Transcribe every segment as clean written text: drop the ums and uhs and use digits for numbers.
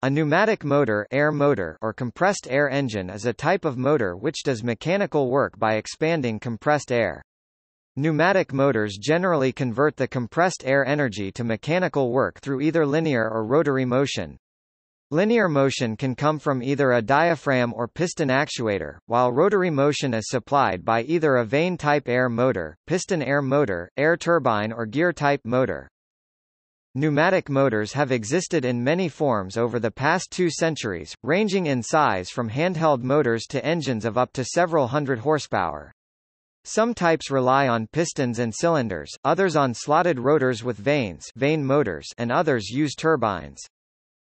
A pneumatic motor, air motor or compressed air engine is a type of motor which does mechanical work by expanding compressed air. Pneumatic motors generally convert the compressed air energy to mechanical work through either linear or rotary motion. Linear motion can come from either a diaphragm or piston actuator, while rotary motion is supplied by either a vane-type air motor, piston air motor, air turbine or gear-type motor. Pneumatic motors have existed in many forms over the past 2 centuries, ranging in size from handheld motors to engines of up to several hundred horsepower. Some types rely on pistons and cylinders, others on slotted rotors with vanes, vane motors, and others use turbines.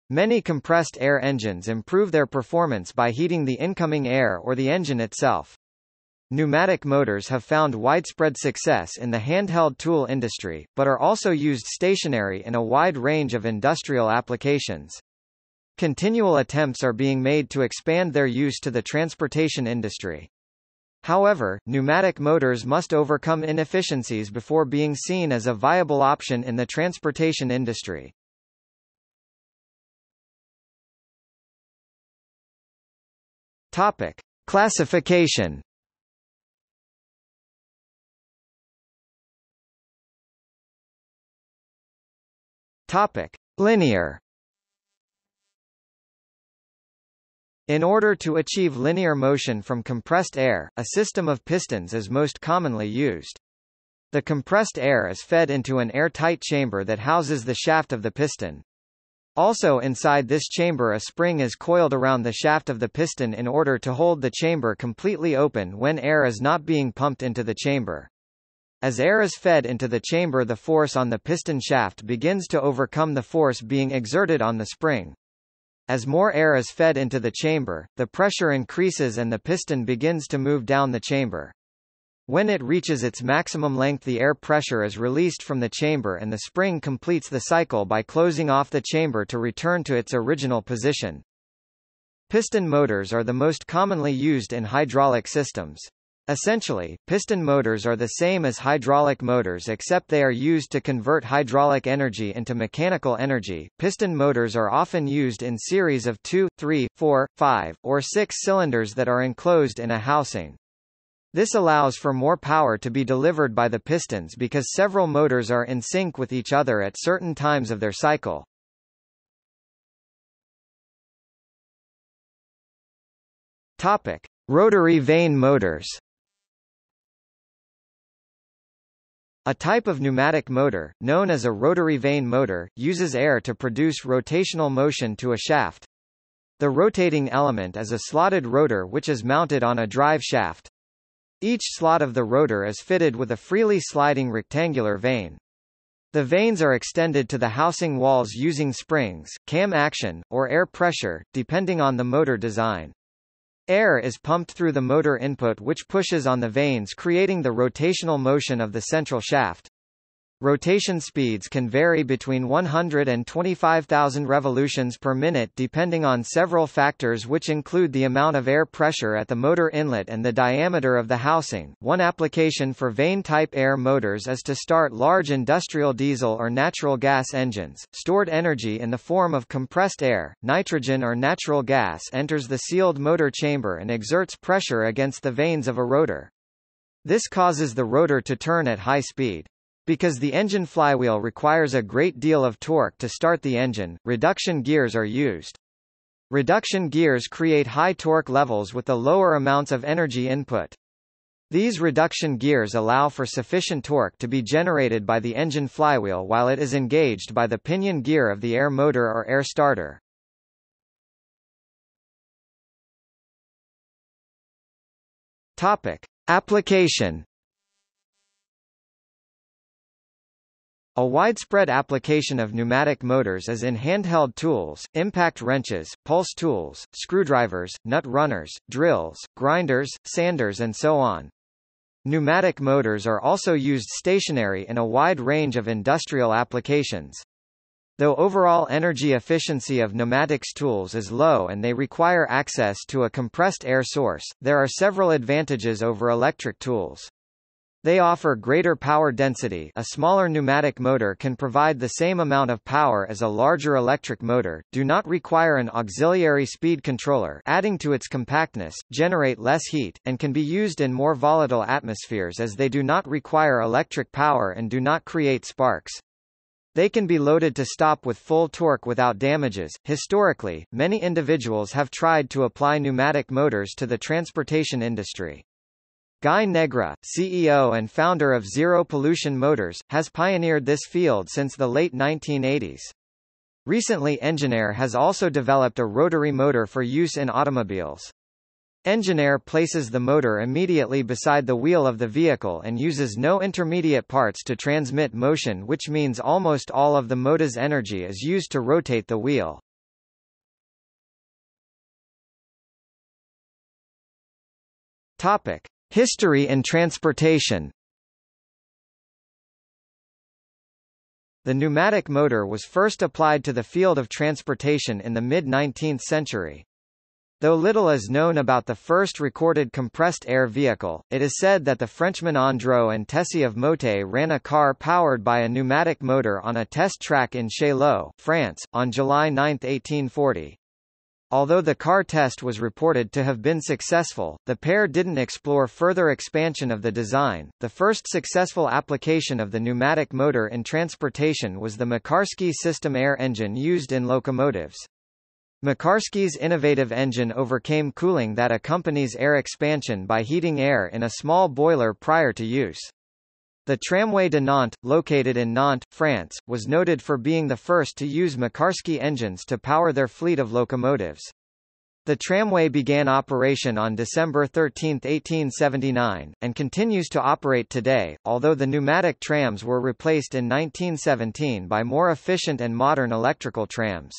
Many compressed air engines improve their performance by heating the incoming air or the engine itself. Pneumatic motors have found widespread success in the handheld tool industry, but are also used stationary in a wide range of industrial applications. Continual attempts are being made to expand their use to the transportation industry. However, pneumatic motors must overcome inefficiencies before being seen as a viable option in the transportation industry. Topic: Classification. Topic: Linear. In order to achieve linear motion from compressed air, a system of pistons is most commonly used. The compressed air is fed into an airtight chamber that houses the shaft of the piston. Also inside this chamber a spring is coiled around the shaft of the piston in order to hold the chamber completely open when air is not being pumped into the chamber. As air is fed into the chamber, the force on the piston shaft begins to overcome the force being exerted on the spring. As more air is fed into the chamber, the pressure increases and the piston begins to move down the chamber. When it reaches its maximum length, the air pressure is released from the chamber and the spring completes the cycle by closing off the chamber to return to its original position. Piston motors are the most commonly used in hydraulic systems. Essentially, piston motors are the same as hydraulic motors except they are used to convert hydraulic energy into mechanical energy. Piston motors are often used in series of 2, 3, 4, 5, or 6 cylinders that are enclosed in a housing. This allows for more power to be delivered by the pistons because several motors are in sync with each other at certain times of their cycle. Topic: Rotary vane motors. A type of pneumatic motor, known as a rotary vane motor, uses air to produce rotational motion to a shaft. The rotating element is a slotted rotor which is mounted on a drive shaft. Each slot of the rotor is fitted with a freely sliding rectangular vane. The vanes are extended to the housing walls using springs, cam action, or air pressure, depending on the motor design. Air is pumped through the motor input which pushes on the vanes, creating the rotational motion of the central shaft. Rotation speeds can vary between 100 and 25,000 revolutions per minute depending on several factors which include the amount of air pressure at the motor inlet and the diameter of the housing. One application for vane-type air motors is to start large industrial diesel or natural gas engines. Stored energy in the form of compressed air, nitrogen or natural gas enters the sealed motor chamber and exerts pressure against the vanes of a rotor. This causes the rotor to turn at high speed. Because the engine flywheel requires a great deal of torque to start the engine, reduction gears are used. Reduction gears create high torque levels with the lower amounts of energy input. These reduction gears allow for sufficient torque to be generated by the engine flywheel while it is engaged by the pinion gear of the air motor or air starter. Topic: Application. A widespread application of pneumatic motors is in handheld tools, impact wrenches, pulse tools, screwdrivers, nut runners, drills, grinders, sanders and so on. Pneumatic motors are also used stationary in a wide range of industrial applications. Though overall energy efficiency of pneumatics tools is low and they require access to a compressed air source, there are several advantages over electric tools. They offer greater power density. A smaller pneumatic motor can provide the same amount of power as a larger electric motor, do not require an auxiliary speed controller, adding to its compactness, generate less heat, and can be used in more volatile atmospheres as they do not require electric power and do not create sparks. They can be loaded to stop with full torque without damages. Historically, many individuals have tried to apply pneumatic motors to the transportation industry. Guy Negra, CEO and founder of Zero Pollution Motors, has pioneered this field since the late 1980s. Recently, EngineAir has also developed a rotary motor for use in automobiles. EngineAir places the motor immediately beside the wheel of the vehicle and uses no intermediate parts to transmit motion, which means almost all of the motor's energy is used to rotate the wheel. Topic: History and transportation. The pneumatic motor was first applied to the field of transportation in the mid-19th century. Though little is known about the first recorded compressed air vehicle, it is said that the Frenchmen Andreau and Tessie of Motte ran a car powered by a pneumatic motor on a test track in Chalot, France, on July 9, 1840. Although the car test was reported to have been successful, the pair didn't explore further expansion of the design. The first successful application of the pneumatic motor in transportation was the Mekarski system air engine used in locomotives. Mekarski's innovative engine overcame cooling that accompanies air expansion by heating air in a small boiler prior to use. The Tramway de Nantes, located in Nantes, France, was noted for being the first to use Mekarski engines to power their fleet of locomotives. The tramway began operation on December 13, 1879, and continues to operate today, although the pneumatic trams were replaced in 1917 by more efficient and modern electrical trams.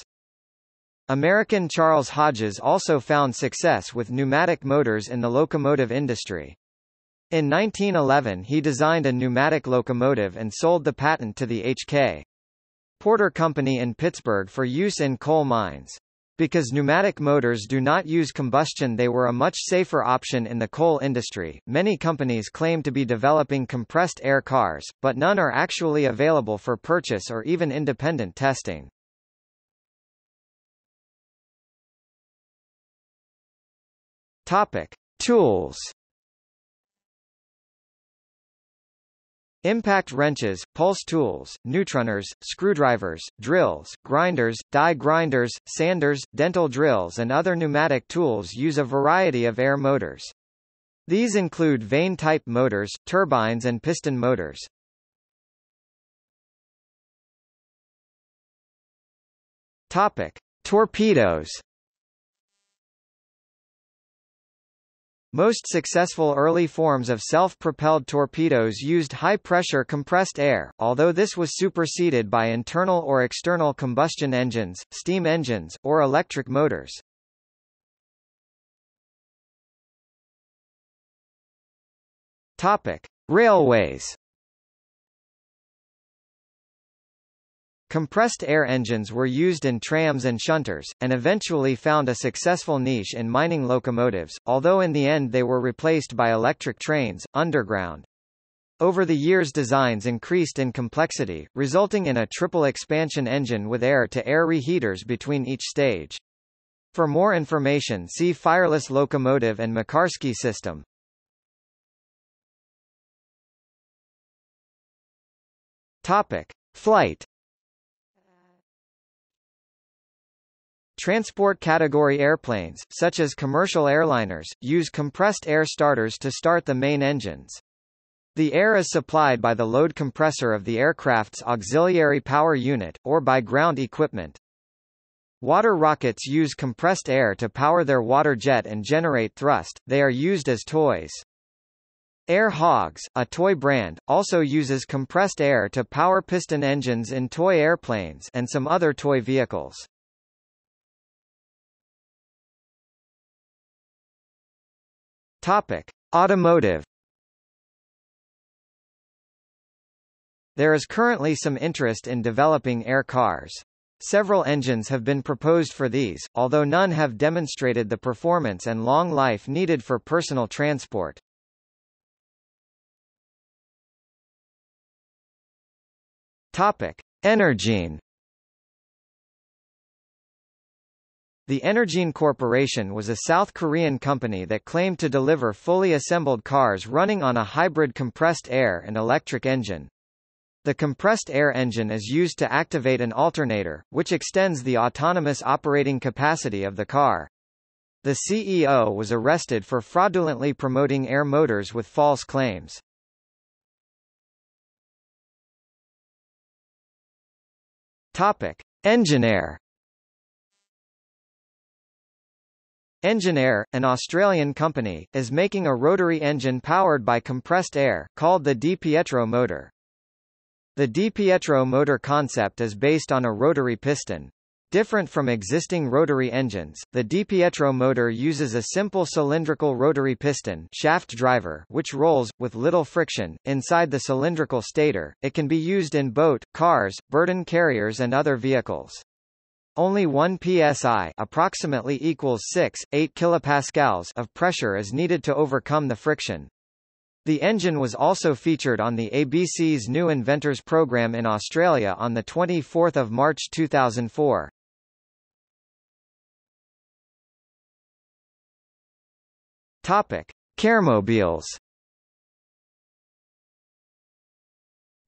American Charles Hodges also found success with pneumatic motors in the locomotive industry. In 1911 he designed a pneumatic locomotive and sold the patent to the H.K. Porter Company in Pittsburgh for use in coal mines. Because pneumatic motors do not use combustion, they were a much safer option in the coal industry. Many companies claim to be developing compressed air cars, but none are actually available for purchase or even independent testing. Topic: Tools. Impact wrenches, pulse tools, neutroners, screwdrivers, drills, grinders, die grinders, sanders, dental drills and other pneumatic tools use a variety of air motors. These include vane-type motors, turbines and piston motors. Topic: Torpedoes. Most successful early forms of self-propelled torpedoes used high-pressure compressed air, although this was superseded by internal or external combustion engines, steam engines, or electric motors. Topic: Railways. Compressed air engines were used in trams and shunters, and eventually found a successful niche in mining locomotives, although in the end they were replaced by electric trains, underground. Over the years designs increased in complexity, resulting in a triple expansion engine with air-to-air reheaters between each stage. For more information see Fireless Locomotive and Mekarski System. Topic: Flight. Transport category airplanes, such as commercial airliners, use compressed air starters to start the main engines. The air is supplied by the load compressor of the aircraft's auxiliary power unit, or by ground equipment. Water rockets use compressed air to power their water jet and generate thrust. They are used as toys. Air Hogs, a toy brand, also uses compressed air to power piston engines in toy airplanes and some other toy vehicles. Topic: Automotive. There is currently some interest in developing air cars. Several engines have been proposed for these, although none have demonstrated the performance and long life needed for personal transport. Energine. The Energine Corporation was a South Korean company that claimed to deliver fully assembled cars running on a hybrid compressed air and electric engine. The compressed air engine is used to activate an alternator, which extends the autonomous operating capacity of the car. The CEO was arrested for fraudulently promoting air motors with false claims. EngineAir. EngineAir, an Australian company, is making a rotary engine powered by compressed air, called the Di Pietro motor. The Di Pietro motor concept is based on a rotary piston. Different from existing rotary engines, the Di Pietro motor uses a simple cylindrical rotary piston shaft driver which rolls, with little friction, inside the cylindrical stator. It can be used in boat, cars, burden carriers and other vehicles. Only 1 psi approximately equals 6.8 kilopascals of pressure is needed to overcome the friction. The engine was also featured on the ABC's New Inventors program in Australia on 24 March 2004. Caremobiles.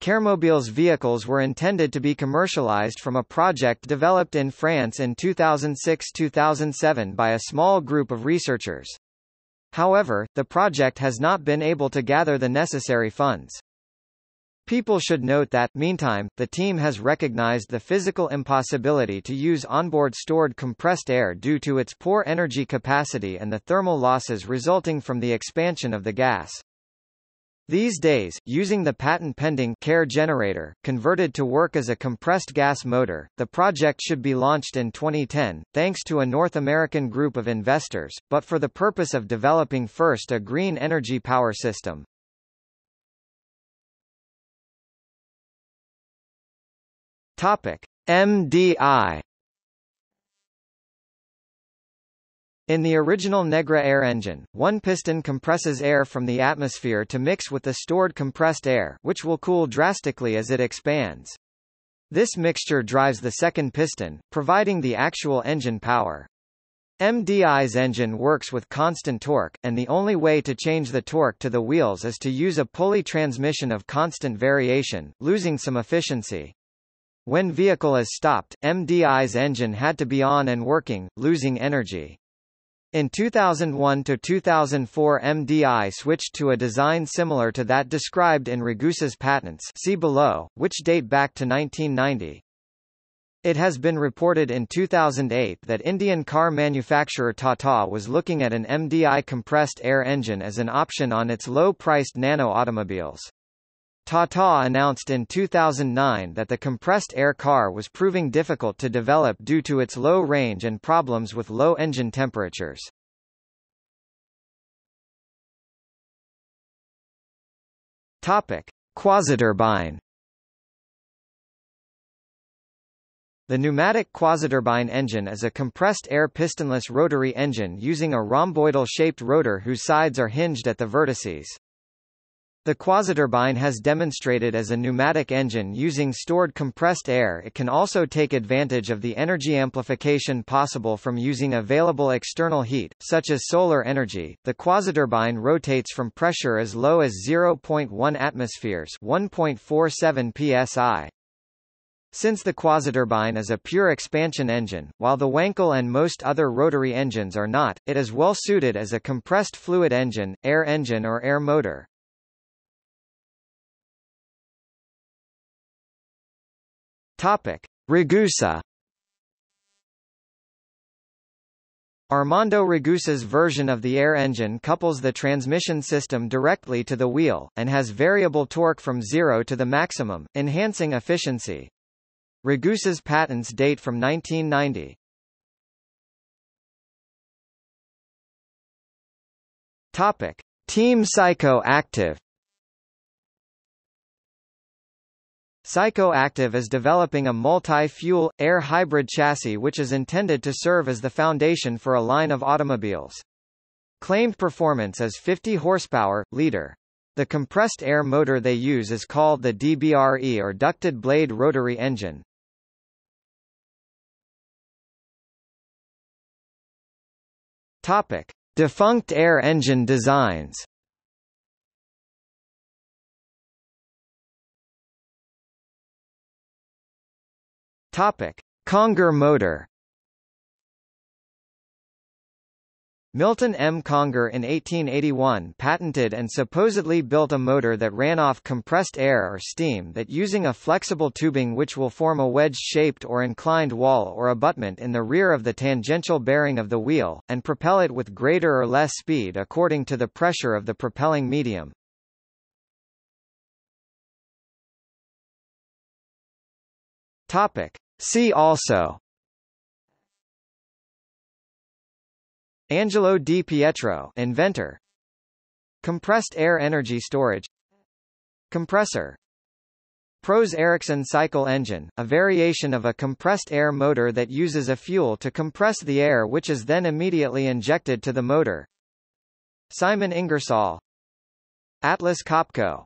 Caremobiles vehicles were intended to be commercialized from a project developed in France in 2006-2007 by a small group of researchers. However, the project has not been able to gather the necessary funds. People should note that, meantime, the team has recognized the physical impossibility to use onboard stored compressed air due to its poor energy capacity and the thermal losses resulting from the expansion of the gas. These days, using the patent-pending CARE generator, converted to work as a compressed gas motor, the project should be launched in 2010, thanks to a North American group of investors, but for the purpose of developing first a green energy power system. MDI. In the original Negra air engine, one piston compresses air from the atmosphere to mix with the stored compressed air, which will cool drastically as it expands. This mixture drives the second piston, providing the actual engine power. MDI's engine works with constant torque, and the only way to change the torque to the wheels is to use a pulley transmission of constant variation, losing some efficiency. When vehicle is stopped, MDI's engine had to be on and working, losing energy. In 2001 to 2004, MDI switched to a design similar to that described in Ragusa's patents, see below, which date back to 1990. It has been reported in 2008 that Indian car manufacturer Tata was looking at an MDI compressed air engine as an option on its low-priced nano automobiles. Tata announced in 2009 that the compressed air car was proving difficult to develop due to its low range and problems with low engine temperatures. Topic: Quasiturbine. The pneumatic Quasiturbine engine is a compressed air pistonless rotary engine using a rhomboidal-shaped rotor whose sides are hinged at the vertices. The Quasiturbine has demonstrated as a pneumatic engine using stored compressed air. It can also take advantage of the energy amplification possible from using available external heat, such as solar energy. The Quasiturbine rotates from pressure as low as 0.1 atmospheres, 1.47 psi. Since the Quasiturbine is a pure expansion engine, while the Wankel and most other rotary engines are not, it is well suited as a compressed fluid engine, or air motor. Ragusa. Armando Ragusa's version of the air engine couples the transmission system directly to the wheel, and has variable torque from zero to the maximum, enhancing efficiency. Ragusa's patents date from 1990. Team Psychoactive. Psychoactive is developing a multi-fuel, air hybrid chassis which is intended to serve as the foundation for a line of automobiles. Claimed performance is 50 horsepower, liter. The compressed air motor they use is called the DBRE or ducted blade rotary engine. Topic: Defunct air engine designs. Topic: Conger motor. Milton M. Conger in 1881 patented and supposedly built a motor that ran off compressed air or steam that using a flexible tubing which will form a wedge-shaped or inclined wall or abutment in the rear of the tangential bearing of the wheel, and propel it with greater or less speed according to the pressure of the propelling medium. See also: Angelo Di Pietro, inventor; compressed air energy storage; compressor; Pro's Ericsson cycle engine, a variation of a compressed air motor that uses a fuel to compress the air which is then immediately injected to the motor; Simon Ingersoll; Atlas Copco.